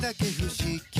だけ不思議。